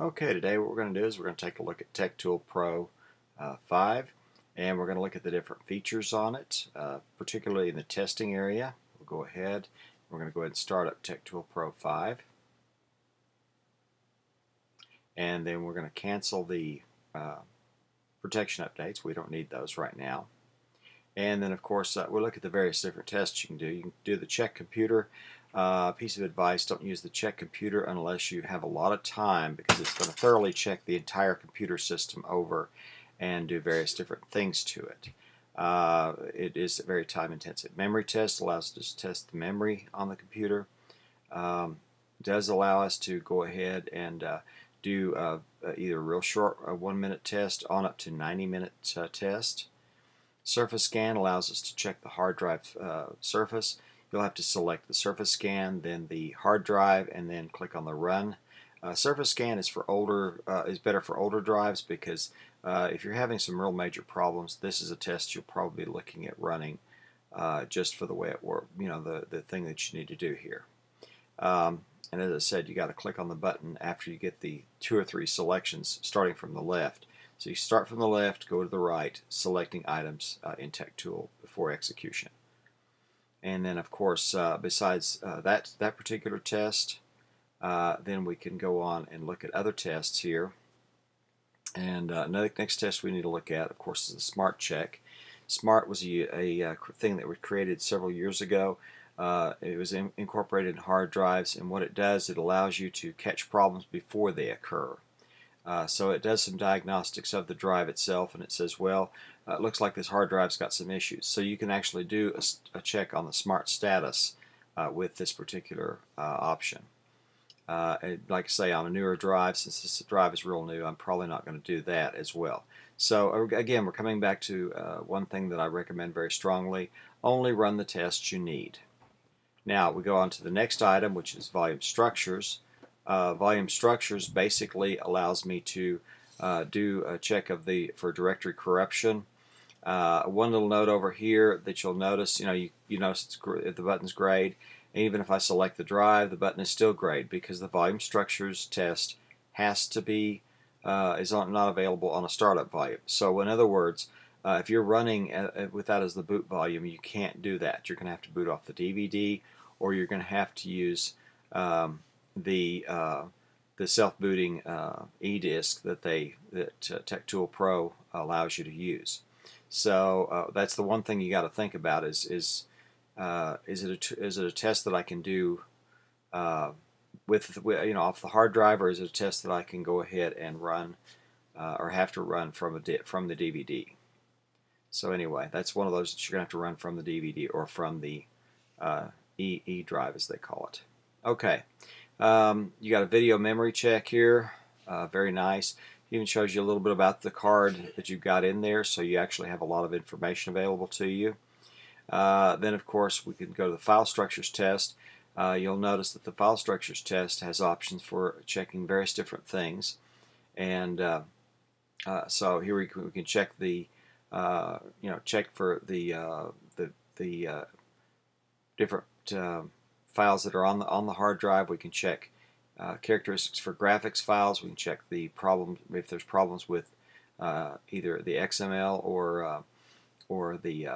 Okay, today what we're going to do is we're going to take a look at TechTool Pro 5, and we're going to look at the different features on it, particularly in the testing area. We'll go ahead, we're going to go ahead and start up TechTool Pro 5, and then we're going to cancel the protection updates. We don't need those right now. And then of course we'll look at the various different tests you can do. You can do the check computer. Piece of advice, don't use the check computer unless you have a lot of time, because it's going to thoroughly check the entire computer system over and do various different things to it. It is very time intensive. Memory test allows us to test the memory on the computer. Does allow us to go ahead and do either a real short 1-minute test on up to 90-minute test. Surface scan allows us to check the hard drive surface. You'll have to select the surface scan, then the hard drive, and then click on the run. Surface scan is for older, is better for older drives, because if you're having some real major problems, this is a test you'll probably be looking at running just for the way it works. You know, the thing that you need to do here. And as I said, you got to click on the button after you get the 2 or 3 selections, starting from the left. So you start from the left, go to the right, selecting items in TechTool before execution. And then, of course, besides that particular test, then we can go on and look at other tests here. And another next test we need to look at, of course, is the SMART check. SMART was a thing that was created several years ago. It was incorporated in hard drives, and what it does, it allows you to catch problems before they occur. So it does some diagnostics of the drive itself, and it says, well, it looks like this hard drive's got some issues. So you can actually do a check on the SMART status with this particular option. Like I say, on a newer drive, since this drive is real new, I'm probably not going to do that as well. So again, we're coming back to one thing that I recommend very strongly: only run the tests you need. Now we go on to the next item, which is volume structures. Volume structures basically allows me to do a check of for directory corruption. One little note over here that you'll notice, you notice the button's grayed. Even if I select the drive, the button is still grayed, because the volume structures test has to be not available on a startup volume. So in other words, if you're running with that as the boot volume, you can't do that. You're going to have to boot off the DVD, or you're going to have to use the self-booting e-disc that TechTool Pro allows you to use. So that's the one thing you got to think about: is it a test that I can do off the hard drive, or is it a test that I can go ahead and run or have to run from the DVD? So anyway, that's one of those that you're going to have to run from the DVD or from the E drive, as they call it. Okay. You got a video memory check here, very nice. It even shows you a little bit about the card that you've got in there, so you actually have a lot of information available to you. Then of course we can go to the file structures test. You'll notice that the file structures test has options for checking various different things, and so here we can check the check for the different files that are on the hard drive. We can check characteristics for graphics files. We can check the problem if there's problems with either the XML or the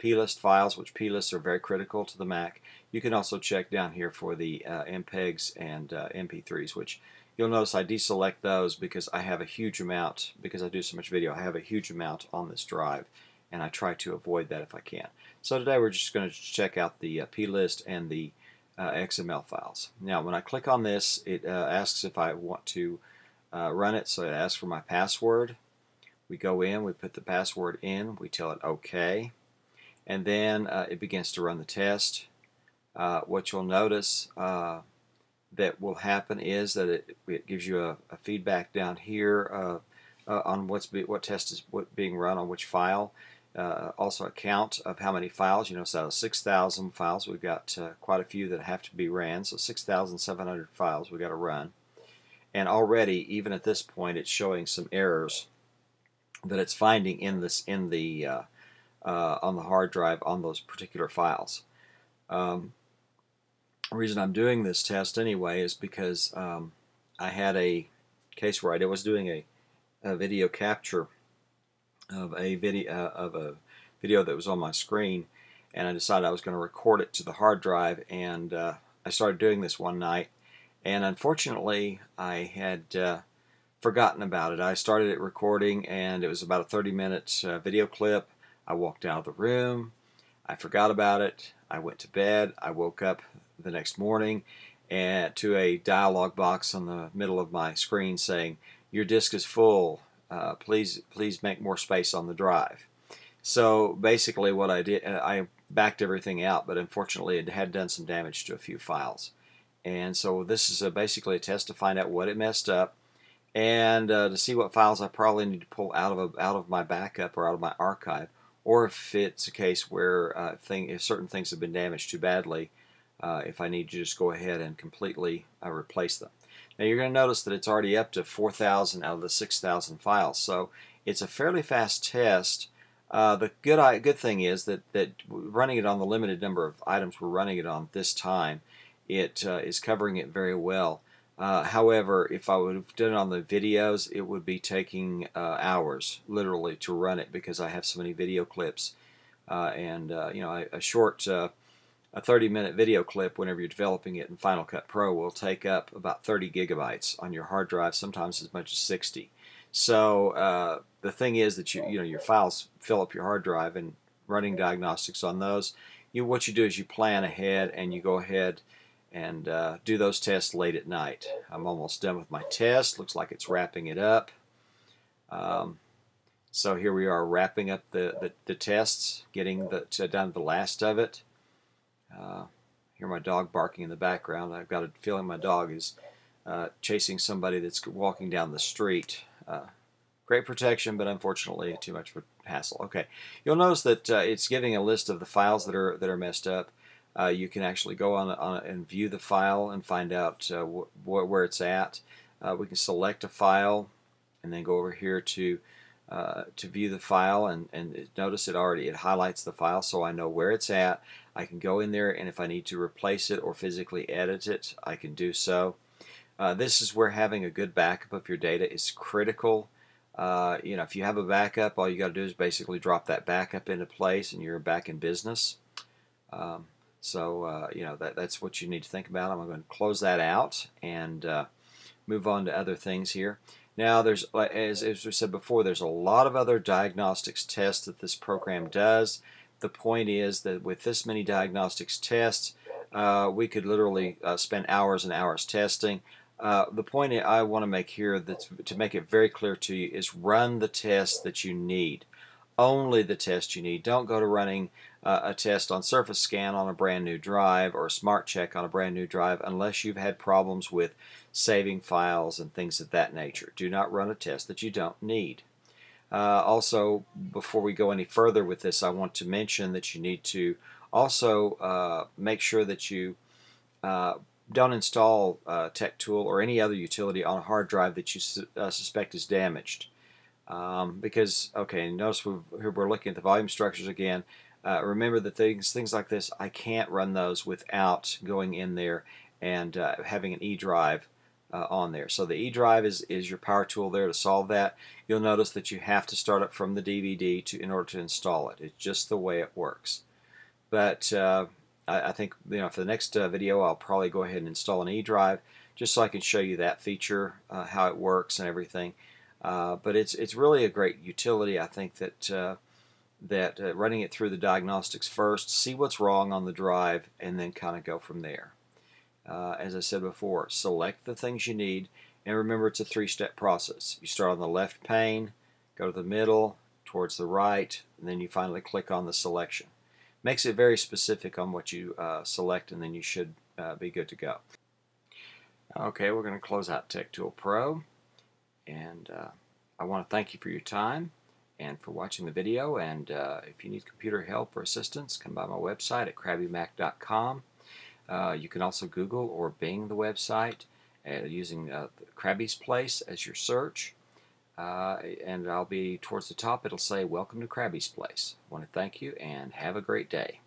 plist files, which plists are very critical to the Mac. You can also check down here for the MPEGs and MP3s, which you'll notice I deselect those because I have a huge amount, because I do so much video. I have a huge amount on this drive, and I try to avoid that if I can. So today we're just going to check out the plist and the XML files. Now when I click on this, it asks if I want to run it, so it asks for my password. We go in, we put the password in, we tell it OK, and then it begins to run the test. What you'll notice that will happen is that it gives you a feedback down here on what test is being run on which file. Also a count of how many files. You notice out of 6,000 files, we've got quite a few that have to be ran, so 6,700 files we've got to run. And already, even at this point, it's showing some errors that it's finding on the hard drive on those particular files. The reason I'm doing this test anyway is because I had a case where I was doing a video capture of a video that was on my screen, and I decided I was going to record it to the hard drive, and I started doing this one night, and unfortunately I had forgotten about it. I started it recording, and it was about a 30-minute video clip. I walked out of the room, I forgot about it, I went to bed, I woke up the next morning to a dialog box on the middle of my screen saying, "Your disk is full, please make more space on the drive." So basically what I did, I backed everything out, but unfortunately it had done some damage to a few files. And so this is basically a test to find out what it messed up, and to see what files I probably need to pull out of my backup or out of my archive, or if it's a case where if certain things have been damaged too badly, if I need to just go ahead and completely replace them. Now you're going to notice that it's already up to 4,000 out of the 6,000 files, so it's a fairly fast test. The good thing is that running it on the limited number of items we're running it on this time, it is covering it very well. However, if I would have done it on the videos, it would be taking hours, literally, to run it, because I have so many video clips. You know, a 30-minute video clip, whenever you're developing it in Final Cut Pro, will take up about 30 gigabytes on your hard drive, sometimes as much as 60. So the thing is that you know, your files fill up your hard drive, and running diagnostics on those, what you do is you plan ahead, and you go ahead and do those tests late at night. I'm almost done with my test. Looks like it's wrapping it up. So here we are, wrapping up the tests, getting down to the last of it. Hear my dog barking in the background. I've got a feeling my dog is chasing somebody that's walking down the street. Great protection, but unfortunately too much for hassle. Okay, you'll notice that it's giving a list of the files that are messed up. You can actually go on and view the file and find out where it's at. We can select a file and then go over here to view the file, and notice it highlights the file, so I know where it's at. I can go in there, and if I need to replace it or physically edit it, I can do so. This is where having a good backup of your data is critical. You know, if you have a backup, all you got to do is basically drop that backup into place, and you're back in business. You know, that's what you need to think about. I'm going to close that out and move on to other things here. Now, there's, as we said before, there's a lot of other diagnostics tests that this program does. The point is that with this many diagnostics tests, we could literally spend hours and hours testing. The point I want to make here, to make it very clear to you, is run the test that you need. Only the test you need. Don't go to running a test on Surface Scan on a brand new drive, or Smart Check on a brand new drive, unless you've had problems with saving files and things of that nature. Do not run a test that you don't need. Also, before we go any further with this, I want to mention that you need to also make sure that you don't install TechTool or any other utility on a hard drive that you suspect is damaged. Because, okay, notice we're looking at the volume structures again. Remember that things like this, I can't run those without going in there and having an E drive on there. So the E drive is your power tool there to solve that. You'll notice that you have to start up from the DVD in order to install it. It's just the way it works. But I think, you know, for the next video, I'll probably go ahead and install an E drive just so I can show you that feature, how it works and everything. But it's really a great utility. I think that running it through the diagnostics first, see what's wrong on the drive, and then kind of go from there. As I said before, select the things you need, and remember it's a three-step process. You start on the left pane, go to the middle, towards the right, and then you finally click on the selection. Makes it very specific on what you select, and then you should be good to go. Okay, we're going to close out TechTool Pro, and I want to thank you for your time and for watching the video, and if you need computer help or assistance, come by my website at crabbymac.com. You can also Google or Bing the website using Krabby's Place as your search, and I'll be towards the top. It'll say, "Welcome to Krabby's Place." I want to thank you, and have a great day.